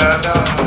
No.